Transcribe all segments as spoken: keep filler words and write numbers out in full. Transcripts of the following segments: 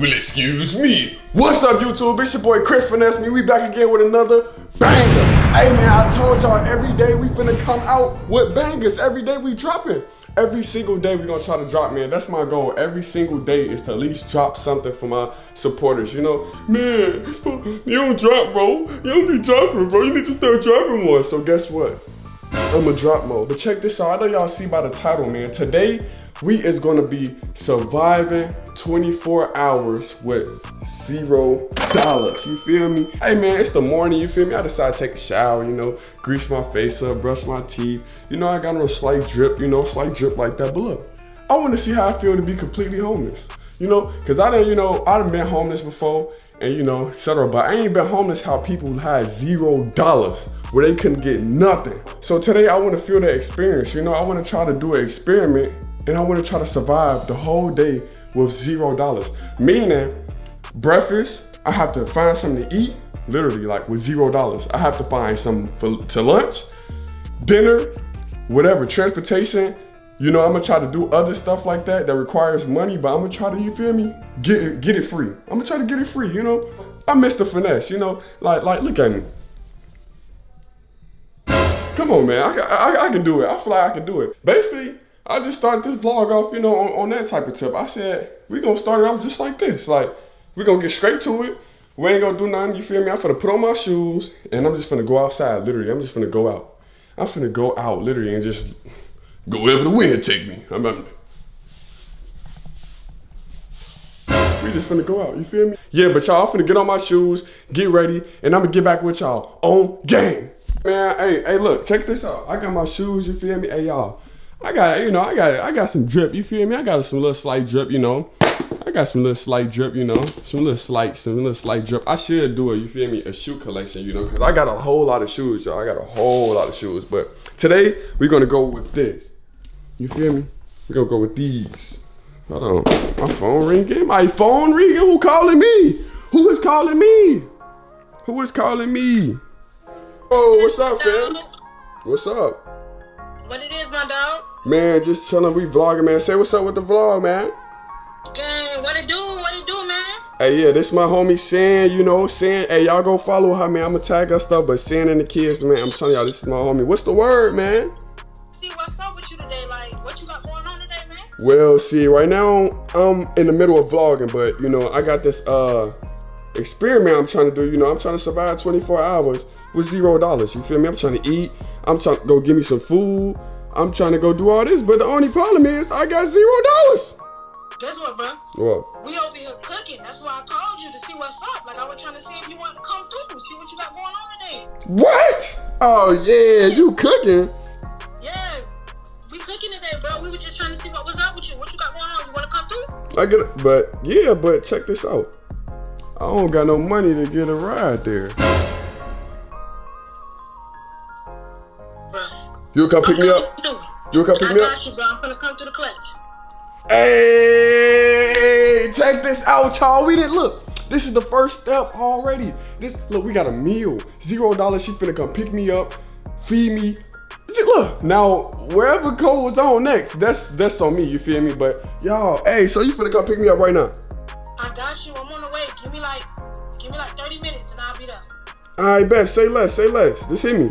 Well, excuse me. What's up, YouTube? It's your boy Chris Finesse. Me, we back again with another banger. Hey man, I told y'all every day we finna come out with bangers. Every day we dropping. Every single day we gonna try to drop, man. That's my goal. Every single day is to at least drop something for my supporters. You know, man, you don't drop, bro. You don't be dropping, bro. You need to start dropping more. So guess what? I'm a drop mode. But check this out. I know y'all see by the title, man. Today we is gonna be surviving twenty-four hours with zero dollars. You feel me? Hey man, it's the morning. You feel me? I decided to take a shower. You know, grease my face up, brush my teeth. You know, I got a little slight drip. You know, slight drip like that. But look, I want to see how I feel to be completely homeless. You know, cause I done, you know, I done been homeless before, and you know, et cetera. But I ain't been homeless how people had zero dollars, where they couldn't get nothing. So today I want to feel that experience. You know, I want to try to do an experiment, and I want to try to survive the whole day with zero dollars. Meaning, breakfast, I have to find something to eat, literally like with zero dollars. I have to find something for, to lunch, dinner, whatever, transportation. You know, I'm gonna try to do other stuff like that that requires money, but I'm gonna try to, you feel me? Get it, get it free. I'm gonna try to get it free, you know? I'm Mister Finesse, you know? Like, like, look at me. Come on, man, I, I, I can do it. I feel like I can do it. Basically, I just started this vlog off, you know, on, on that type of tip. I said, we gonna start it off just like this. Like, we gonna get straight to it. We ain't gonna do nothing, you feel me? I'm finna put on my shoes, and I'm just finna go outside, literally. I'm just finna go out. I'm finna go out, literally, and just go wherever the wind take me. I'm, I'm, we just finna go out, you feel me? Yeah, but y'all, I'm finna get on my shoes, get ready, and I'm gonna get back with y'all on game. Man, hey, hey, look, check this out. I got my shoes, you feel me? Hey, y'all. I got, you know, I got, I got some drip, you feel me? I got some little slight drip, you know? I got some little slight drip, you know? Some little slight, some little slight drip. I should do a, you feel me, a shoe collection, you know? Because I got a whole lot of shoes, y'all. I got a whole lot of shoes. But today, we're going to go with this. You feel me? We're going to go with these. Hold on. My phone ringing? My phone ringing? Who calling me? Who is calling me? Who is calling me? Oh, what's up, fam? What's up? What it is, my dog? Man, just chilling. We vlogging, man. Say what's up with the vlog, man. Gang, what it do? What it do, man? Hey, yeah, this my homie Sann, you know, Sann. Hey, y'all go follow her, man. I'ma tag her stuff, but Sann and the kids, man. I'm telling y'all, this is my homie. What's the word, man? See, what's up with you today? Like, what you got going on today, man? Well, see, right now, I'm in the middle of vlogging, but, you know, I got this, uh... experiment I'm trying to do, you know, I'm trying to survive twenty-four hours with zero dollars. You feel me? I'm trying to eat. I'm trying to go give me some food. I'm trying to go do all this, but the only problem is I got zero dollars. Guess what, bro? What? We over here cooking. That's why I called you to see what's up. Like I was trying to see if you wanted to come through, see what you got going on today. What? Oh yeah, you cooking? Yeah, we cooking today, bro. We were just trying to see what was up with you. What you got going on? You want to come through? I get it, but yeah, but check this out. I don't got no money to get a ride there. Bruh. You come pick me up? You come pick me up? I got you, bro. I'm finna come to the clutch. Hey, check this out, y'all. We didn't look. This is the first step already. This look, we got a meal. Zero dollars. She finna come pick me up, feed me. See, look, now wherever goes on next, that's that's on me. You feel me? But y'all, hey, so you finna come pick me up right now? I got you. I'm on the way. Give me like, give me like thirty minutes and I'll be there. All right, bet. Say less. Say less. Just hit me. All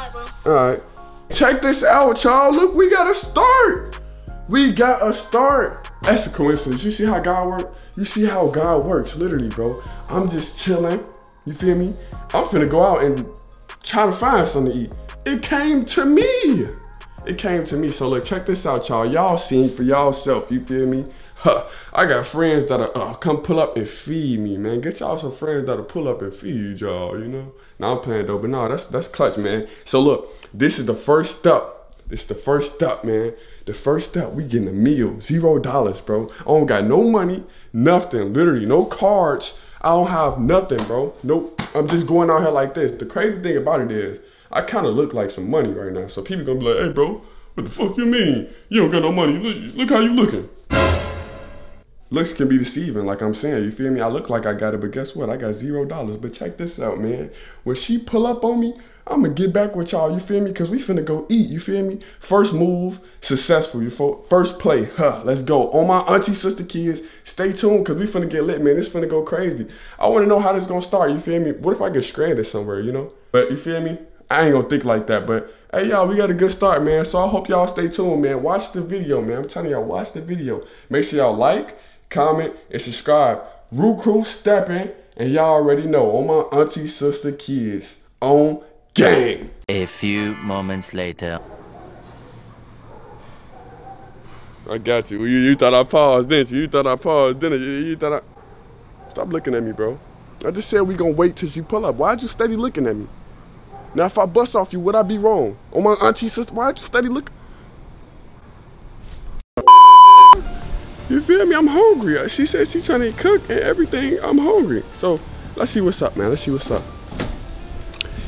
right, bro. All right. Check this out, y'all. Look, we got a start. We got a start. That's a coincidence. You see how God works? You see how God works, literally, bro. I'm just chilling. You feel me? I'm finna go out and try to find something to eat. It came to me. It came to me. So look, check this out, y'all. Y'all seen for y'allself. You feel me? Huh, I got friends that'll uh, come pull up and feed me, man. Get y'all some friends that'll pull up and feed y'all, you know? Now I'm playing though, but no, that's that's clutch, man. So look, this is the first step. This is the first step, man. The first step, we getting a meal. Zero dollars, bro. I don't got no money, nothing, literally, no cards. I don't have nothing, bro. Nope, I'm just going out here like this. The crazy thing about it is, I kinda look like some money right now. So people gonna be like, hey, bro, what the fuck you mean? You don't got no money, look, look how you looking. looks can be deceiving, like I'm saying, you feel me? I look like I got it, but guess what? I got zero dollars. But check this out, man. When she pull up on me, I'm gonna get back with y'all, you feel me? Because we finna go eat, you feel me? First move, successful, you fo first play, huh, let's go. On my auntie, sister, kids, stay tuned, because we finna get lit, man. This finna go crazy. I wanna know how this gonna start, you feel me? What if I get stranded somewhere, you know? But you feel me? I ain't gonna think like that, but hey, y'all, we got a good start, man. So I hope y'all stay tuned, man. Watch the video, man. I'm telling y'all, watch the video. Make sure y'all like, comment, and subscribe. Root crew stepping, and y'all already know, on my auntie, sister, kids, on Game. A few moments later. I got you. you. You thought I paused, didn't you? You thought I paused, didn't you? You thought I... Stop looking at me, bro. I just said we gonna wait till she pull up. Why'd you steady looking at me? Now, if I bust off you, would I be wrong? On my auntie, sister, why'd you steady look? You feel me? I'm hungry. She said she's trying to cook and everything. I'm hungry. So, let's see what's up, man. Let's see what's up.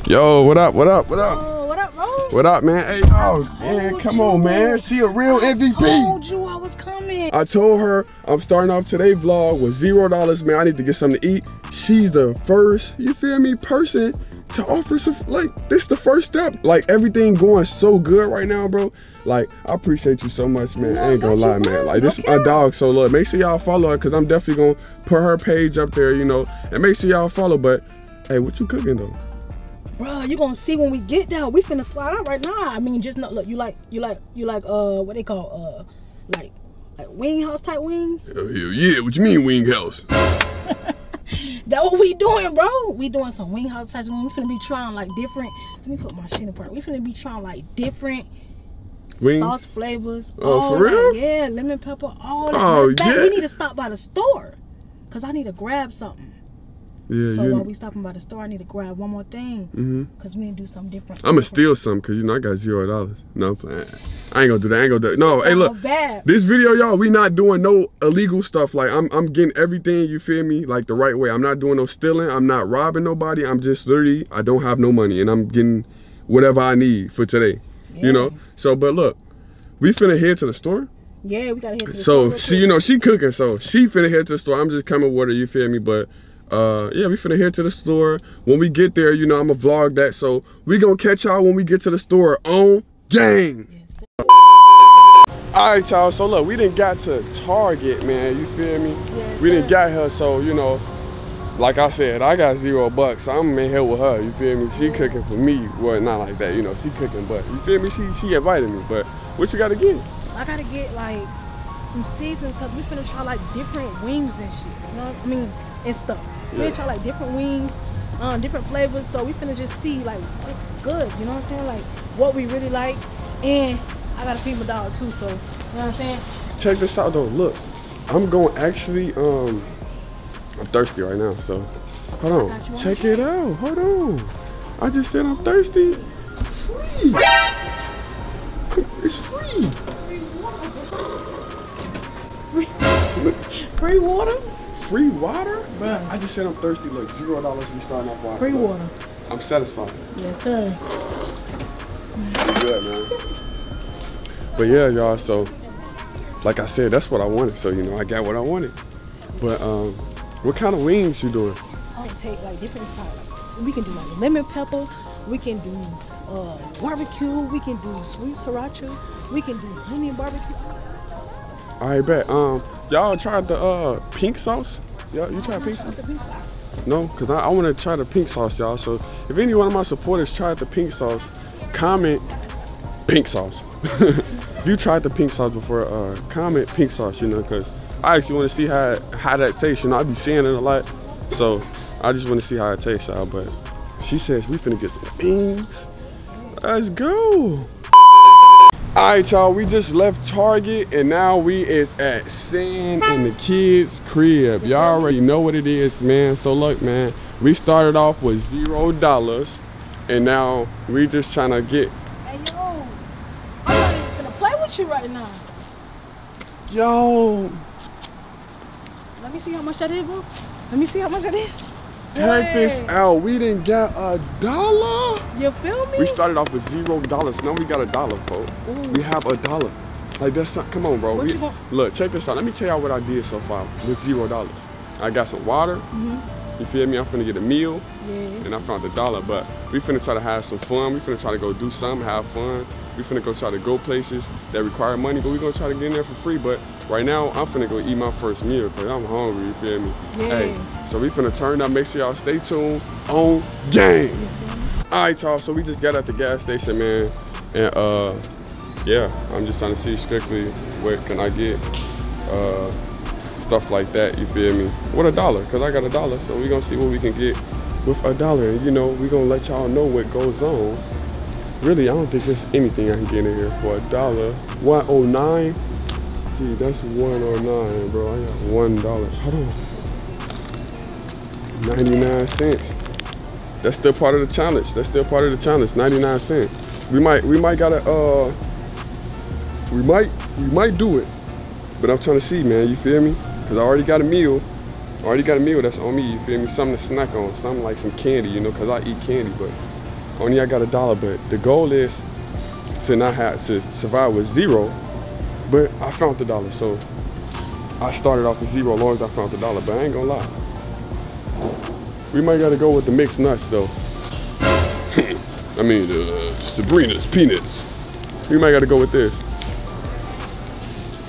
Yo, what up, what up, what up? Oh, what up, bro? What up, man? Hey, oh, man, come you, on, man. She a real I M V P. I told you I was coming. I told her I'm starting off today's vlog with zero dollars, man. I need to get something to eat. She's the first, you feel me, person to offer some, like, this the first step. Like, everything going so good right now, bro. Like, I appreciate you so much, man. No, I ain't gonna lie, man. Mind. Like, this is my dog, so look, make sure y'all follow her, because I'm definitely gonna put her page up there, you know, and make sure y'all follow. But, hey, what you cooking, though? Bro, you gonna see when we get there. We finna slide out right now. I mean, just not look. You like, you like, you like. Uh, what they call uh, like, like wing house type wings. Hell yeah! What you mean wing house? That what we doing, bro. We doing some wing house type wings. We finna be trying like different. Let me put my shit apart. We finna be trying like different wings, sauce flavors. Oh, for real? That, yeah, lemon pepper. All that. Oh like, yeah. That, we need to stop by the store, cause I need to grab something. Yeah, so while we stopping by the store, I need to grab one more thing, mm-hmm. cause we need to do something different. I'ma steal something, cause you know I got zero dollars. No plan. I ain't gonna do that. I ain't gonna do that. No. That's hey, look. Bad. This video, y'all, we not doing no illegal stuff. Like I'm, I'm getting everything. You feel me? Like the right way. I'm not doing no stealing. I'm not robbing nobody. I'm just literally, I don't have no money, and I'm getting whatever I need for today. Yeah. You know. So, but look, we finna head to the store. Yeah, we gotta head to the so store. So she, you know, she cooking. So she finna head to the store. I'm just coming with her. You feel me? But. Uh, yeah, we finna head to the store. When we get there, you know, I'ma vlog that. So we gonna catch y'all when we get to the store on Game. Yes. All right, y'all. So look, we didn't got to Target, man. You feel me? Yes, we didn't got her. So, you know, like I said, I got zero bucks. So I'm in here with her. You feel me? She cooking for me. Well, not like that. You know, she cooking, but you feel me? She, she invited me. But what you gotta get? I gotta get like some seasons, cause we finna try like different wings and shit. You know what I mean? And stuff. Yeah. We're gonna try like different wings, um, different flavors, so we finna just see like what's good, you know what I'm saying? Like what we really like. And I gotta feed my dog too, so you know what I'm saying? Check this out though, look. I'm gonna actually, um, I'm thirsty right now, so hold on. Check it out, hold on. I just said I'm thirsty. It's free. It's free. Free water. Free, free water? Free water? Bruh. I just said I'm thirsty. Look, zero dollars we starting off water. Free water. I'm satisfied. Yes, sir. It's good, man. But yeah, y'all, so like I said, that's what I wanted. So, you know, I got what I wanted. But um, what kind of wings you doing? I would take like different styles. We can do like lemon pepper. We can do uh, barbecue. We can do sweet sriracha. We can do honey barbecue. All right, bet. Um, y'all tried the uh, pink sauce? Y'all, you tried pink sauce? The pink sauce? No, because I, I want to try the pink sauce, y'all. So if any one of my supporters tried the pink sauce, comment pink sauce. If you tried the pink sauce before, uh, comment pink sauce, you know, because I actually want to see how, how that tastes. You know, I be seeing it a lot. So I just want to see how it tastes, y'all. But she says we finna get some beans. Let's go. All right, y'all, we just left Target, and now we is at Sann and the kids' crib. Y'all already know what it is, man. So look, man, we started off with zero dollars, and now we just trying to get. Hey, yo, I'm not even gonna play with you right now. Yo. Let me see how much that is, bro. Let me see how much that is. Check hey. this out. We didn't get a dollar. You feel me? We started off with zero dollars. Now we got a dollar, folks. We have a dollar. Like, that's not, come on, bro. We, look, check this out. Let me tell y'all what I did so far with zero dollars. I got some water. Mm-hmm. You feel me? I'm finna get a meal. Yeah. And I found a dollar, but we finna try to have some fun. We finna try to go do something, have fun. We finna go try to go places that require money, but we gonna try to get in there for free. But right now, I'm finna go eat my first meal because I'm hungry, you feel me? Yeah. Hey, so we finna turn up. Make sure y'all stay tuned on Game. Mm-hmm. All right, y'all, so we just got at the gas station, man. And uh, yeah, I'm just trying to see strictly what can I get, uh, stuff like that, you feel me? What a dollar, cause I got a dollar, so we gonna see what we can get with a dollar. You know, we gonna let y'all know what goes on. Really, I don't think there's anything I can get in here for a dollar. one oh nine, gee, that's one oh nine, bro, I got one dollar. Hold on, ninety-nine cents. That's still part of the challenge, that's still part of the challenge, ninety-nine cents. We might, we might gotta, uh, we might, we might do it. But I'm trying to see, man, you feel me? Cause I already got a meal. I already got a meal that's on me, you feel me? Something to snack on, something like some candy, you know, cause I eat candy, but only I got a dollar. But the goal is to not have to survive with zero, but I found the dollar. So I started off with zero, as long as I found the dollar, but I ain't gonna lie. We might gotta go with the mixed nuts though. I mean, uh, Sabrina's peanuts. We might gotta go with this.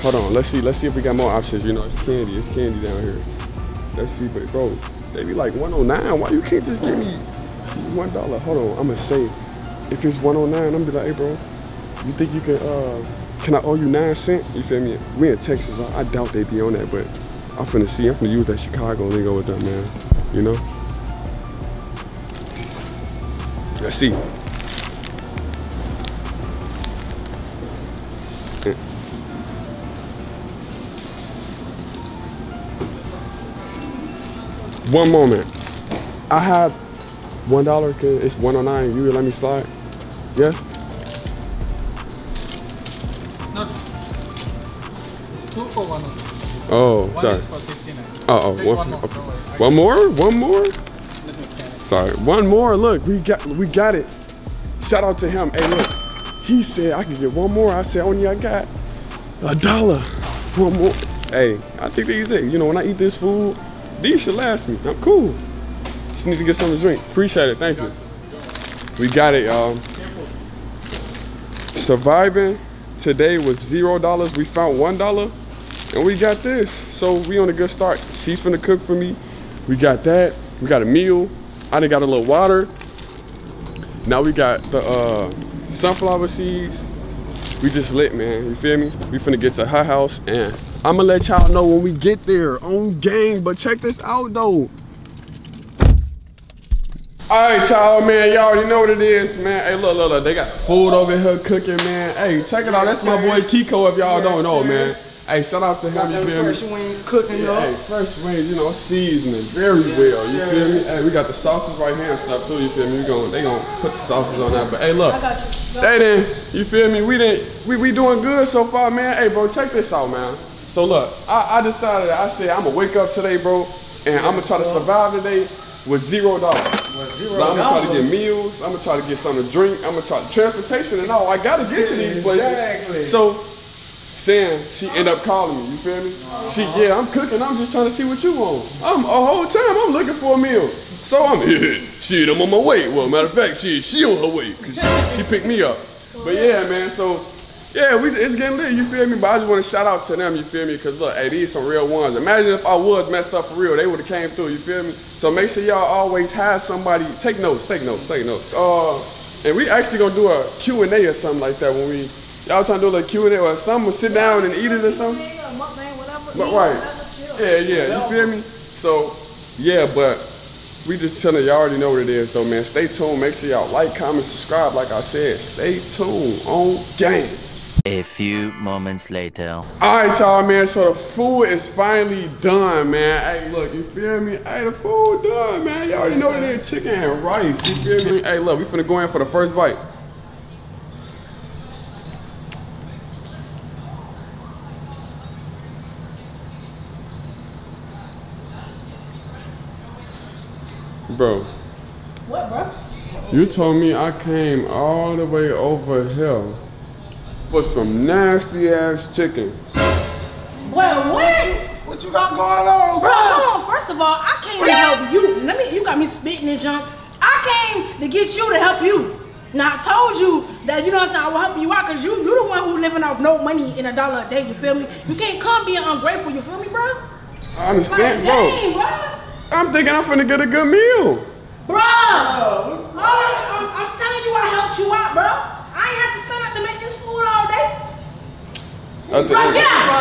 Hold on, let's see. Let's see if we got more options. You know, it's candy. It's candy down here. Let's see, but bro, they be like one oh nine. Why you can't just give me one dollar? Hold on, I'ma say, if it's one oh nine, I'm be like, hey, bro, you think you can? Uh, can I owe you nine cent? You feel me? We in Texas. I, I doubt they be on that, but I'm finna see. I'm finna use that Chicago lingo with that, man. You know. Let's see. One moment. I have one dollar. It's one oh nine. You will let me slide? Yes? No. It's two for one. Oh, one sorry. Is for fifty-nine. Uh oh. One, one, more. Okay. One more? One more? Sorry. One more. Look, we got we got it. Shout out to him. Hey, look. He said I can get one more. I said only I got a dollar. One more. Hey, I think these it. You know, when I eat this food, these should last me. I'm cool. Just need to get something to drink. Appreciate it. Thank you. We got it, y'all. Surviving today with zero dollars. We found one dollar, and we got this. So we on a good start. She's finna cook for me. We got that. We got a meal. I done got a little water. Now we got the uh, sunflower seeds. We just lit, man. You feel me? We finna get to her house, and I'ma let y'all know when we get there on Game. But check this out though. All right, y'all, man. Y'all already know what it is, man. Hey, look, look, look. They got food over here cooking, man. Hey, check it out. That's my boy Kiko. If y'all don't know, man. Hey, shout out to him. You feel me? Fresh wings cooking up. Hey, fresh wings, you know, seasoning very well. You feel me? Hey, we got the sauces right here and stuff too. You feel me? We gonna, they gonna put the sauces on that. But hey, look. Hey, then you feel me? We didn't. We we doing good so far, man. Hey, bro, check this out, man. So look, I, I decided, I said, I'm gonna wake up today, bro, and I'm gonna try to survive today with zero dollars. So I'm gonna try to get meals, I'm gonna try to get something to drink, I'm gonna try to transportation and all. I gotta get to these places. Exactly. So, Sann, she end up calling me, you feel me? She, yeah, I'm cooking, I'm just trying to see what you want. I'm, a whole time, I'm looking for a meal. So I'm, yeah, shit, I'm on my way. Well, matter of fact, she, she on her way, cause she, she picked me up. But yeah, man, so, yeah, we, it's getting lit, you feel me? But I just want to shout out to them, you feel me? Because look, hey, these some real ones. Imagine if I was messed up for real, they would have came through, you feel me? So make sure y'all always have somebody. Take notes, take notes, take notes. Uh, and we actually going to do a Q and A or something like that when we, y'all trying to do a little Q and A or something, we'll sit down and eat it or something? But, right. Yeah, yeah, you feel me? So, yeah, but we just telling y'all already know what it is though, man. Stay tuned. Make sure y'all like, comment, subscribe. Like I said, stay tuned on Game. A few moments later. All right, y'all, man. So the food is finally done, man. Hey, look, you feel me? Hey, the food done, man. Y'all already know that it's chicken and rice. You feel me? Hey, look, we finna go in for the first bite. Bro. What, bro? You told me I came all the way over here for some nasty ass chicken. Well, what? What you got going on, bro? Hold on. First of all, I came to help you. Let me. You got me spitting and junk. I came to get you to help you. Now I told you that, you know what I'm saying, I will help you out because you you the one who living off no money and a dollar a day. You feel me? You can't come being ungrateful. You feel me, bro? I understand, bro. Dang, bro. I'm thinking I'm finna get a good meal, bro. Oh, bro. I'm, I'm telling you, I helped you out, bro. I ain't have to stand up to make this food all day. Bro, get out, bro.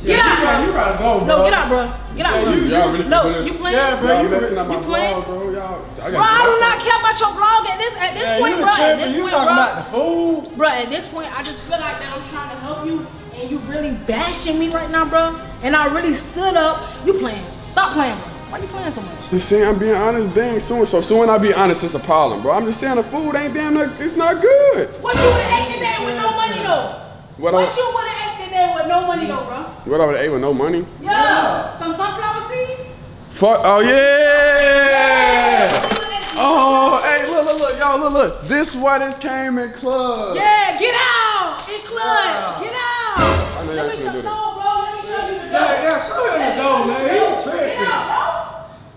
Get yeah, out, bro. You gotta go, bro. No, get out, bro. Get out, bro. You, you, really no, you playing? Yeah, bro. You messing up my blog, bro. Y'all, I bro, I do not care about your blog at this at this yeah, point, bro. At this you point, talking bro. About the food, bro. At this point, I just feel like that I'm trying to help you, and you really bashing me right now, bro. And I really stood up. You playing? Stop playing, bro. Why you playing so much? Just saying, I'm being honest, dang soon. So soon I be honest, it's a problem, bro. I'm just saying the food ain't damn. Not, it's not good. What you would ate today with no money though? What, what you would have ate today with no money though, bro? What I would have ate with no money? Yeah. yeah. Some sunflower seeds? Fuck, oh yeah! yeah. Oh, hey, look, look, look, y'all, look, look. This why this came in clutch. Yeah, get out! In clutch, yeah. get out! I know y'all can't do that. Let me show you the door, bro. Let me show you the door. Yeah, yeah, show him the door, man. He don't trick me. Get out,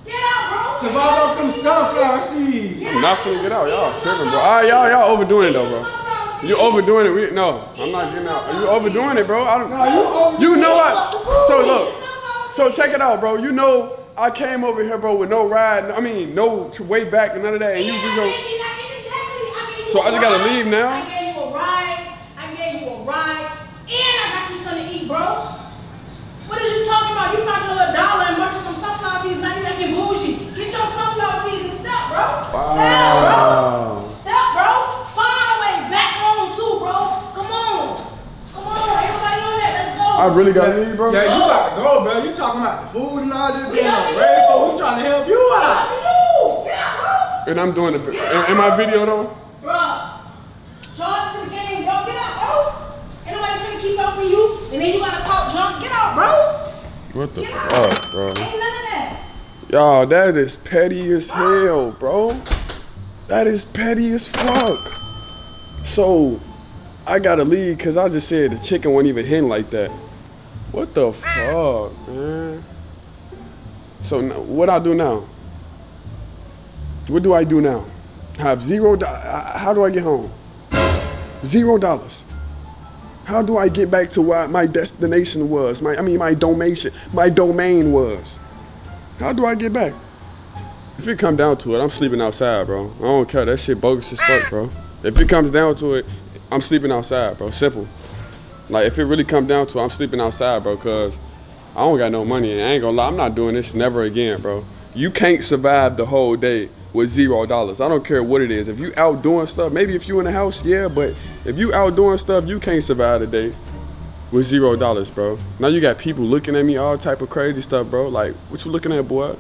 bro. Get out, bro. Survive off them sunflower seeds. I'm not finna get out, y'all tripping, bro. All right, y'all, y'all overdoing it though, bro. You overdoing it. We, no, I'm not getting out. You overdoing it, bro. I don't, no, you, you know I. So look. So check it out, bro. You know I came over here, bro, with no ride. I mean, no way back and none of that. And yeah, you just go. So I just gotta leave now. I gave you a ride. I gave you a ride, and I got you something to eat, bro. What are you talking about? You found your dollar and bought you some sunflower seeds. Now you making bougie. Get your sunflower seeds and step, bro. Wow. Step, bro. I really got to leave, bro. Yeah, you got to go, bro. You talking about the food and all this, being ungrateful. We trying to help you out. Yeah, bro. And I'm doing it. Yeah. In my video, though. Bro, charge to the game, bro. Get out, bro. Ain't nobody finna keep up with you. And then you got to talk junk. Get out, bro. What the Get fuck, out. bro? Ain't none of that. Y'all, that is petty as bro. hell, bro. That is petty as fuck. So, I got to leave because I just said the chicken wasn't even hitting like that. What the fuck, man? So now, what I do now? What do I do now? I have zero, how do I get home? Zero dollars. How do I get back to where my destination was? My, I mean, my domain, my domain was. How do I get back? If it come down to it, I'm sleeping outside, bro. I don't care, that shit bogus as fuck, bro. If it comes down to it, I'm sleeping outside, bro, simple. Like, if it really come down to it, I'm sleeping outside, bro, because I don't got no money. And I ain't going to lie, I'm not doing this never again, bro. You can't survive the whole day with zero dollars. I don't care what it is. If you out doing stuff, maybe if you in the house, yeah, but if you out doing stuff, you can't survive the day with zero dollars, bro. Now you got people looking at me, all type of crazy stuff, bro. Like, what you looking at, boy?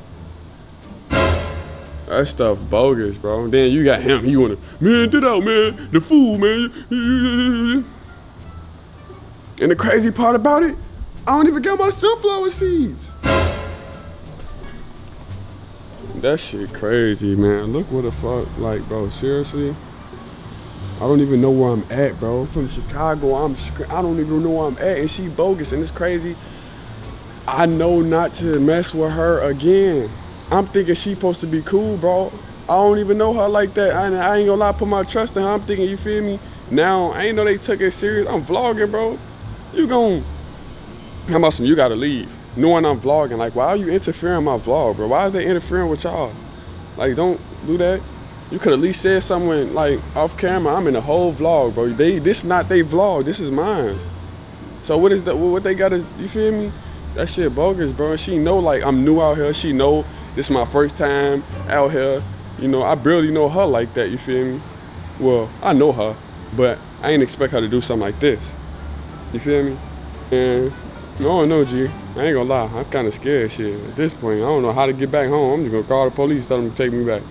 That stuff bogus, bro. Then you got him. He want to, man, get out, man. The food, man. And the crazy part about it, I don't even got my sunflower seeds. That shit crazy, man. Look what the fuck, like, bro, seriously? I don't even know where I'm at, bro. I'm from Chicago, I'm, I don't even know where I'm at, and she bogus, and it's crazy. I know not to mess with her again. I'm thinking she supposed to be cool, bro. I don't even know her like that. I, I ain't gonna lie, put my trust in her. I'm thinking, you feel me? Now, I ain't know they took it serious. I'm vlogging, bro. You gon' how about some you gotta leave knowing I'm vlogging? Like, why are you interfering in my vlog, bro? Why are they interfering with y'all? Like, don't do that. You could at least said something like off camera. I'm in the whole vlog, bro. They this not they vlog, this is mine. So what is that, what they gotta, you feel me? That shit bogus, bro. She know like I'm new out here. She know this is my first time out here. You know, I barely know her like that, you feel me? Well, I know her, but I ain't expect her to do something like this. You feel me? And I don't know, G. I ain't gonna lie. I'm kind of scared, shit. At this point, I don't know how to get back home. I'm just gonna call the police, tell them to take me back.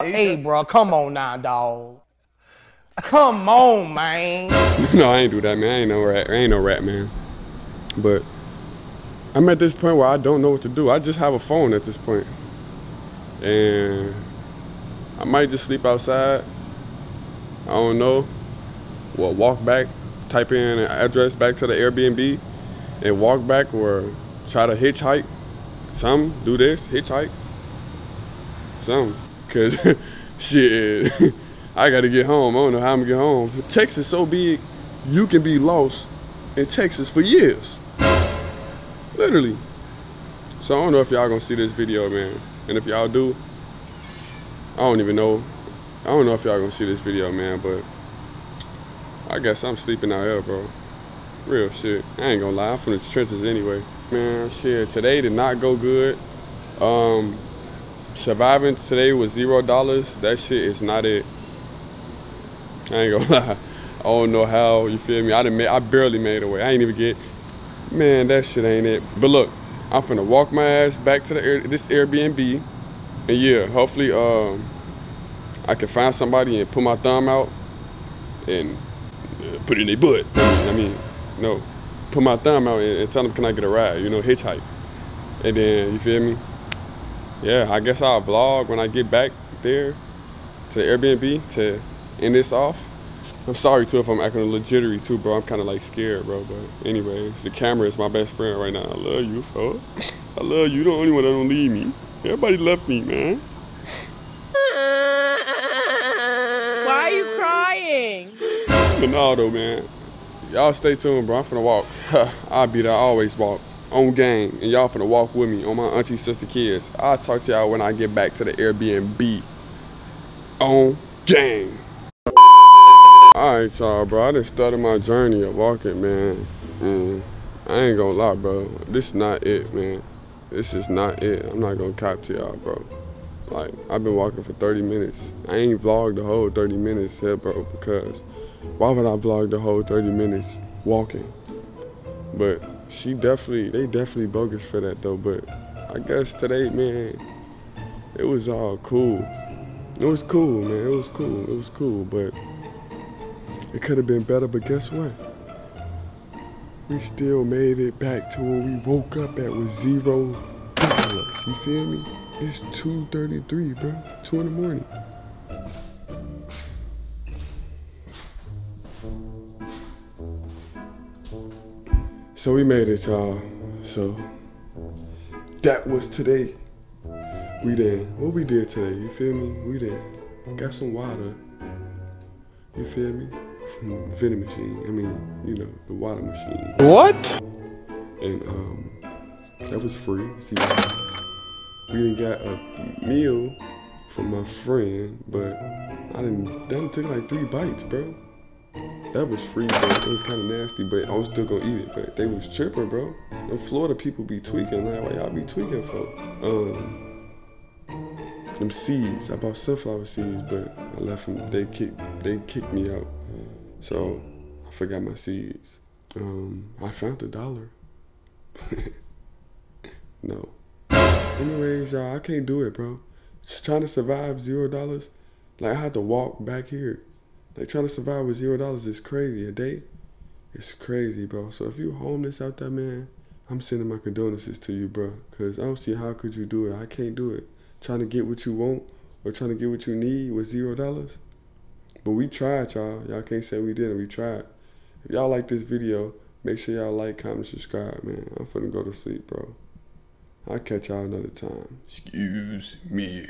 Hey, bro, come on now, dog. Come on, man. No, I ain't do that, man. I ain't no rat. I ain't no rat, man. But I'm at this point where I don't know what to do. I just have a phone at this point. And I might just sleep outside. I don't know. Well, walk back. type in an address back to the Airbnb and walk back, or try to hitchhike. Some do this, hitchhike. Some, cause shit, I gotta get home. I don't know how I'm gonna get home. Texas so big, you can be lost in Texas for years, literally. So I don't know if y'all gonna see this video, man. And if y'all do, I don't even know. I don't know if y'all gonna see this video, man, but I guess I'm sleeping out here, bro. Real shit. I ain't gonna lie, I'm from the trenches anyway. Man, shit, today did not go good. Um, surviving today was zero dollars. That shit is not it. I ain't gonna lie. I don't know how, you feel me? I didn't. I barely made away. I ain't even get, man, that shit ain't it. But look, I'm finna walk my ass back to the air, this Airbnb. And yeah, hopefully um, I can find somebody and put my thumb out and uh, put it in their butt. I mean, no, put my thumb out and, and tell them, can I get a ride? You know, hitchhike. And then, you feel me? Yeah, I guess I'll vlog when I get back there to the Airbnb to end this off. I'm sorry too if I'm acting a little jittery too, bro. I'm kind of like scared, bro. But anyways, the camera is my best friend right now. I love you, bro. I love you. You're the only one that don't leave me. Everybody left me, man. Why are you crying? Ronaldo, man. Y'all stay tuned, bro. I'm finna walk. I'll be there. I always walk. On game. And y'all finna walk with me on my auntie, sister, kids. I'll talk to y'all when I get back to the Airbnb. On game. Alright, y'all, bro. I just started my journey of walking, man. And I ain't gonna lie, bro. This is not it, man. This is not it. I'm not gonna cop to y'all, bro. Like, I've been walking for thirty minutes. I ain't vlogged the whole thirty minutes here, bro, because why would I vlog the whole thirty minutes walking? But she definitely, they definitely bogus for that, though. But I guess today, man, it was all cool. It was cool, man. It was cool. It was cool, but it could have been better, but guess what? We still made it back to where we woke up at with zero dollars. You feel me? It's two thirty-three, bro. Two in the morning. So we made it, y'all. So that was today. We did what we did today. You feel me? We did got some water. You feel me? Vending machine. I mean, you know, the water machine. What? And um, that was free. See, we done got a meal from my friend, but I didn't. That took like three bites, bro. That was free, bro. It was kind of nasty, but I was still gonna eat it. But they was tripping, bro. The Florida people be tweaking. Like, why y'all be tweaking for? Um. Them seeds, I bought sunflower seeds, but I left them, they kicked, they kicked me out. So I forgot my seeds. Um, I found a dollar. No. Anyways, y'all, I can't do it, bro. Just trying to survive zero dollars. Like, I had to walk back here. Like, trying to survive with zero dollars is crazy. A day, it's crazy, bro. So if you homeless out there, man, I'm sending my condolences to you, bro. Cause I don't see how could you do it. I can't do it. Trying to get what you want or trying to get what you need with zero dollars. But we tried, y'all. Y'all can't say we didn't. We tried. If y'all like this video, make sure y'all like, comment, subscribe, man. I'm finna go to sleep, bro. I'll catch y'all another time. Excuse me.